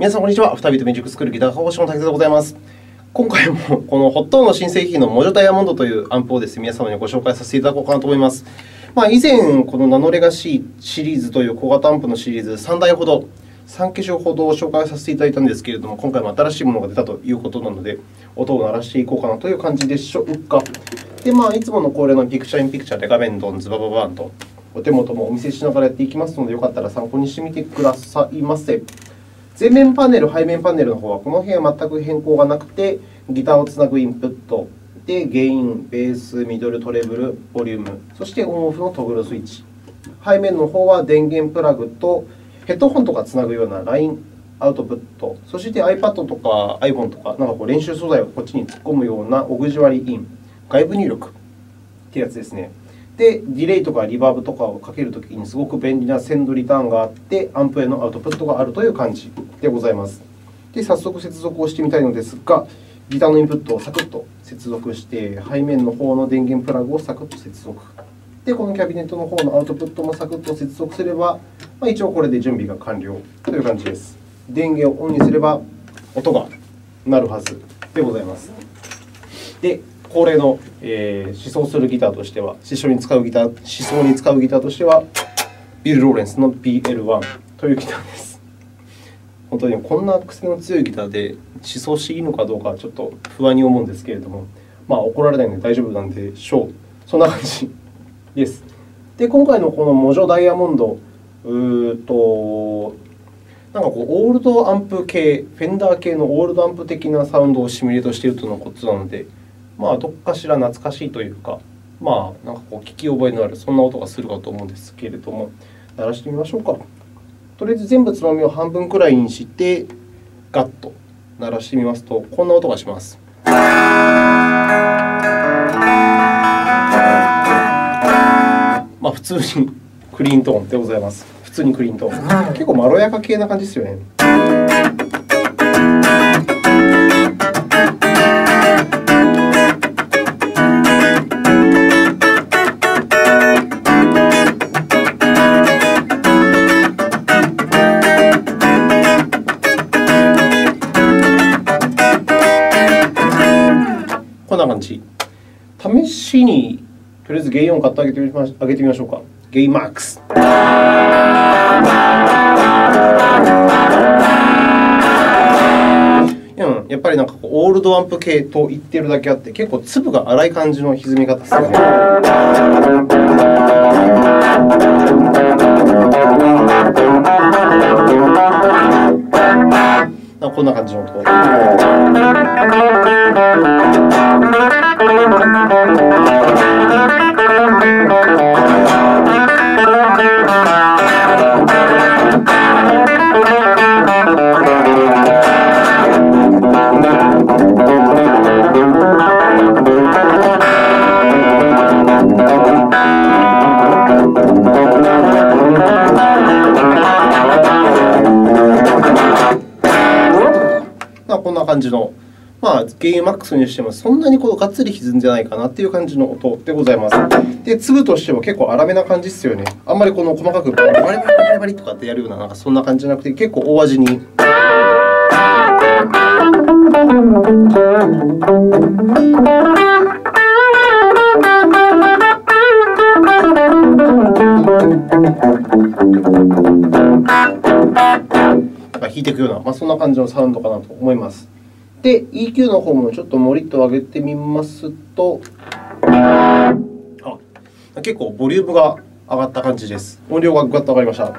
皆さんこんにちは。アフタービートミュージックスクールギター科講師の滝沢でございます。今回もこの Hotone の新製品のモジョダイヤモンドというアンプをですね、皆様にご紹介させていただこうかなと思います。以前このナノレガシーシリーズという小型アンプのシリーズ3台ほど、3機種ほど紹介させていただいたんですけれども、今回も新しいものが出たということなので、音を鳴らしていこうかなという感じでしょうか。で、いつもの恒例のピクチャーインピクチャーで画面ドンズバババンとお手元もお見せしながらやっていきますので、よかったら参考にしてみてくださいませ。前面パネル、背面パネルの方はこの辺は全く変更がなくて、ギターをつなぐインプットで、ゲイン、ベース、ミドル、トレブル、ボリューム、そしてオンオフのトグルスイッチ。背面の方は電源プラグとヘッドホンとかつなぐようなライン、アウトプット、そして iPad とか iPhone とか、練習素材をこっちに突っ込むようなオグジュアリーイン、外部入力ってやつですね。で、ディレイとかリバーブとかをかけるときにすごく便利なセンドリターンがあって、アンプへのアウトプットがあるという感じでございます。で、早速接続をしてみたいのですが、ギターのインプットをサクッと接続して、背面の方の電源プラグをサクッと接続。で、このキャビネットの方のアウトプットもサクッと接続すれば、一応これで準備が完了という感じです。電源をオンにすれば音が鳴るはずでございます。で、恒例の試奏に使うギターとしては、ビル・ローレンスの BL1 というギターです。本当にこんな癖の強いギターで試奏していいのかどうかちょっと不安に思うんですけれども、怒られないので大丈夫なんでしょう。そんな感じです。で、今回のこのモジョダイヤモンド、オールドアンプ系、フェンダー系のオールドアンプ的なサウンドをシミュレートしているとのことなので、どっかしら懐かしいというか、聞き覚えのある、そんな音がするかと思うんですけれども、鳴らしてみましょうか。とりあえず全部つまみを半分くらいにして、ガッと鳴らしてみますと、こんな音がします。普通にクリーントーンでございます。普通にクリーントーン。結構まろやか系な感じですよね。試しにとりあえずゲインを買ってあげてみましょうか。ゲインマックス。やっぱりオールドアンプ系と言ってるだけあって、結構粒が粗い感じの歪み方ですよね。こんな感じの音。こんな感じの、ゲインマックスにしてもそんなにがっつり歪んでないかなっていう感じの音でございます。で、粒としても結構粗めな感じですよね。あんまり細かくバリバリバリバリとかってやるような、そんな感じじゃなくて、結構大味に。弾いていくような、そんな感じのサウンドかなと思います。で、EQ の方もちょっともりっと上げてみますと、結構ボリュームが上がった感じです。音量がぐわっと上がりました。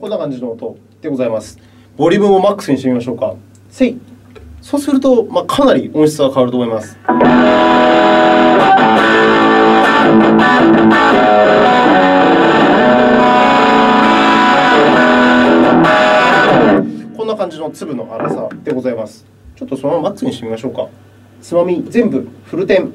こんな感じの音でございます。ボリュームをマックスにしてみましょうか。せい。そうすると、かなり音質が変わると思います。こんな感じの粒の粗さでございます。ちょっとそのままマックスにしてみましょうか。つまみ全部フルテン。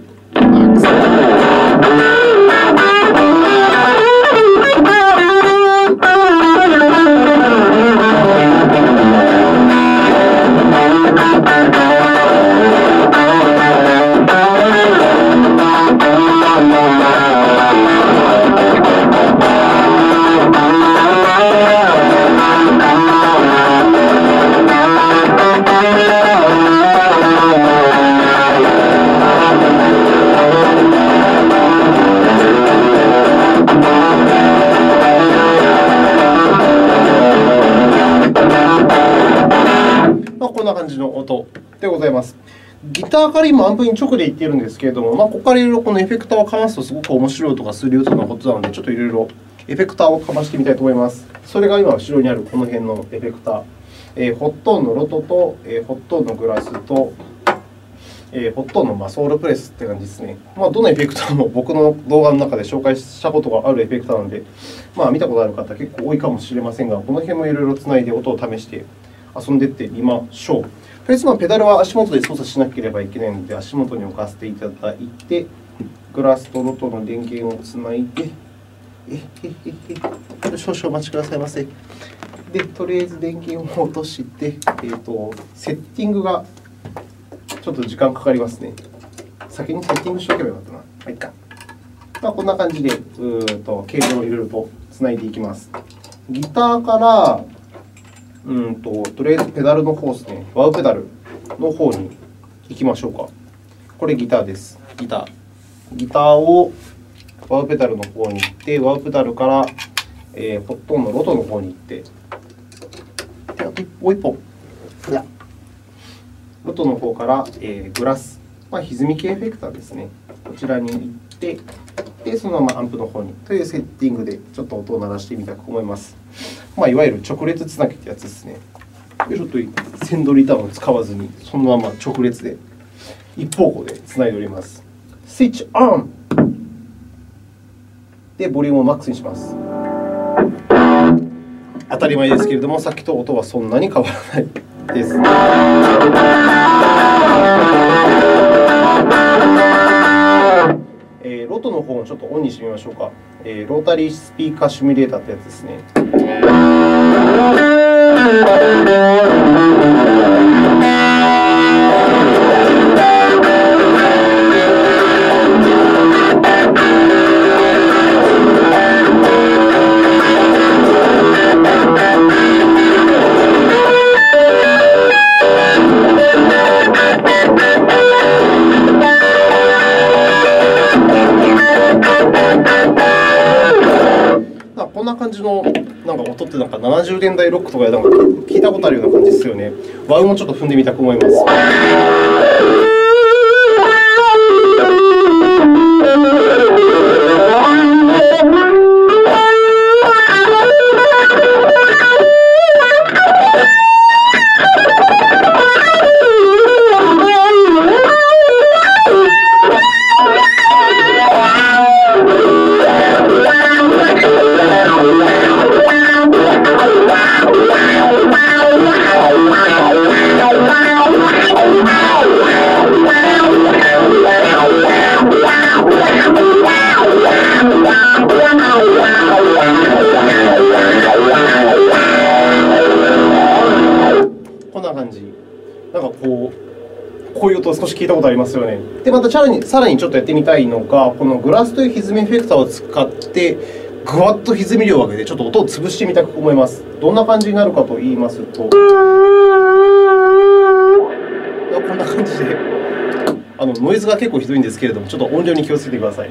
こんな感じの音でございます。ギターから今、アンプに直でいっているんですけれども、ここからいろいろこのエフェクターをかますとすごく面白い音がするよということなので、ちょっといろいろエフェクターをかましてみたいと思います。それが今、後ろにあるこの辺のエフェクター。HotoneのロトとHotoneのグラスとHotoneのソウルプレスって感じですね。どのエフェクターも僕の動画の中で紹介したことがあるエフェクターなので、見たことある方結構多いかもしれませんが、この辺もいろいろつないで音を試して遊んでいってみましょう。とりあえずペダルは足元で操作しなければいけないので、足元に置かせていただいて、グラスとロトの電源をつないで、少々お待ちくださいませ。で、とりあえず電源を落として、セッティングがちょっと時間かかりますね。先にセッティングしておけばよかったな。はい、こんな感じで、ケーブルをいろいろとつないでいきます。ギターからとりあえずペダルの方ですね。ワウペダルの方に行きましょうか。これギターです。ギターをワウペダルの方に行って、ワウペダルから、Hotoneのロトの方に行って、で、あともう一本。ロトの方から、グラス。歪み系エフェクターですね。こちらに行って、で、そのままアンプの方にというセッティングでちょっと音を鳴らしてみたく思います。いわゆる直列つなぎってやつですね。で、ちょっと先取り板を使わずに、そのまま直列で、一方向でつないでおります。スイッチオンで、ボリュームをマックスにします。当たり前ですけれども、さっきと音はそんなに変わらないです。ロトの方をちょっとオンにしてみましょうか。ロータリースピーカーシミュレーターってやつですね。こんな感じの音って70年代ロックとかで聞いたことあるような感じですよね。ワウもちょっと踏んでみたく思います。こういう音を少し聞いたことありますよね。で、またさらにちょっとやってみたいのが、このグラスという歪みエフェクターを使って、ぐわっと歪み量を上げて、ちょっと音を潰してみたく思います。どんな感じになるかと言いますと、こんな感じで、ノイズが結構ひどいんですけれども、ちょっと音量に気をつけてください。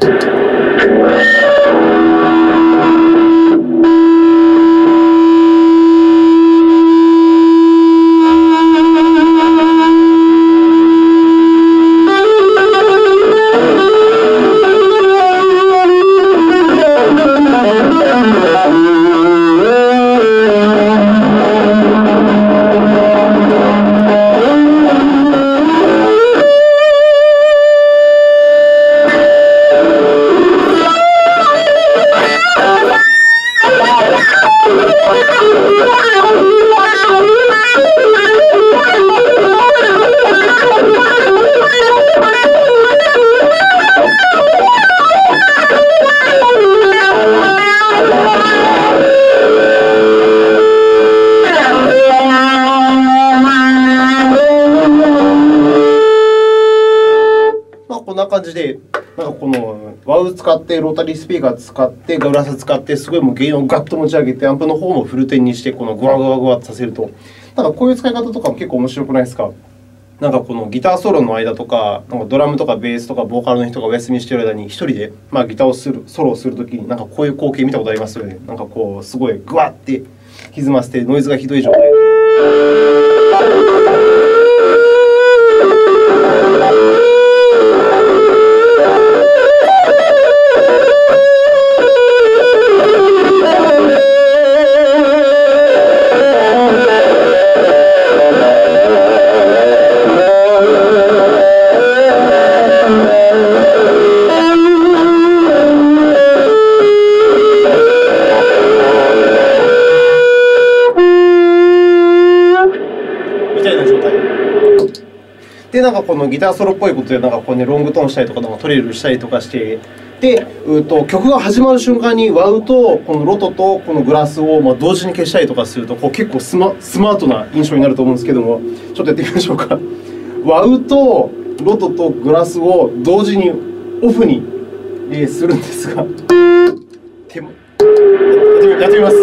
感じで、なんかこのワウ使ってロータリースピーカー使ってガブラス使ってすごいもうゲインをガッと持ち上げてアンプの方もフルテンにしてこのゴワゴワゴワってさせると、なんかこういう使い方とかも結構面白くないですか？なんかこのギターソロの間とか、なんかドラムとかベースとかボーカルの人がお休みしてる間に一人で、まあ、ギターをソロをする時になんかこういう光景見たことありますよね。なんかこうすごいグワッて歪ませてノイズがひどい状態で、なんかこのギターソロっぽいことでなんかこう、ね、ロングトーンしたりとか、なんかトリルしたりとかしてで、曲が始まる瞬間にワウとこのロトとこのグラスをまあ同時に消したりとかするとこう結構スマートな印象になると思うんですけども、ちょっとやってみましょうか。ワウとロトとグラスを同時にオフにするんですが、やってみます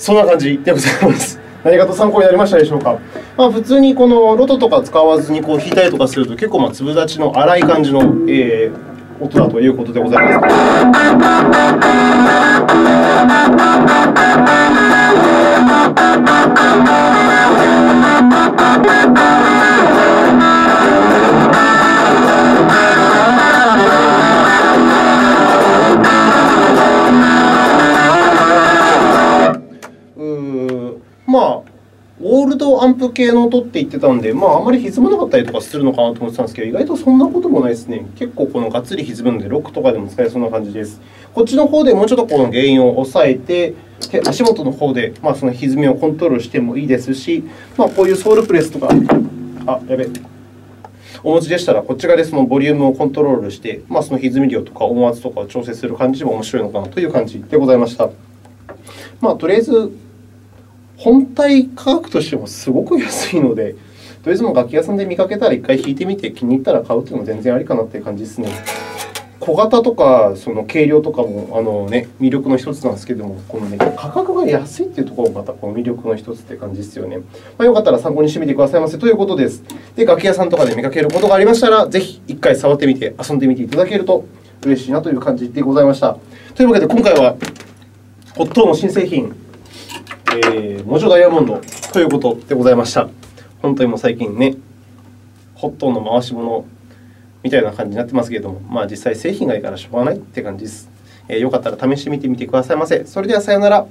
そんな感じでございます。何かと参考になりましたでしょうか。まあ、普通にこのロトとか使わずにこう弾いたりとかすると結構まあ粒立ちの荒い感じの音だということでございます。まあ、オールドアンプ系の音って言ってたんで、まあ、あまり歪まなかったりとかするのかなと思ってたんですけど、意外とそんなこともないですね。結構このがっつり歪むので、ロックとかでも使えそうな感じです。こっちの方でもうちょっとこの原因を抑えて、足元の方でまあその歪みをコントロールしてもいいですし、まあ、こういうソウルプレスとか、あ、やべえ。お持ちでしたら、こっち側でそのボリュームをコントロールして、まあ、その歪み量とか音圧とかを調整する感じも面白いのかなという感じでございました。まあ、とりあえず本体価格としてもすごく安いので、とりあえずも楽器屋さんで見かけたら1回弾いてみて気に入ったら買うというのも全然ありかなという感じですね。こ小型とかその軽量とかも魅力の一つなんですけども、このね、価格が安いっていうところもまたこの魅力の一つって感じですよね。まあ、よかったら参考にしてみてくださいませということです。で、楽器屋さんとかで見かけることがありましたら、ぜひ一回触ってみて遊んでみていただけると嬉しいなという感じでございました。というわけで今回は Hotone の新製品、モジョダイヤモンドということでございました。本当にもう最近ね、Hotone の回し物みたいな感じになってますけれども、まあ、実際製品がいいからしょうがないって感じです。よかったら試してみてくださいませ。それではさようなら。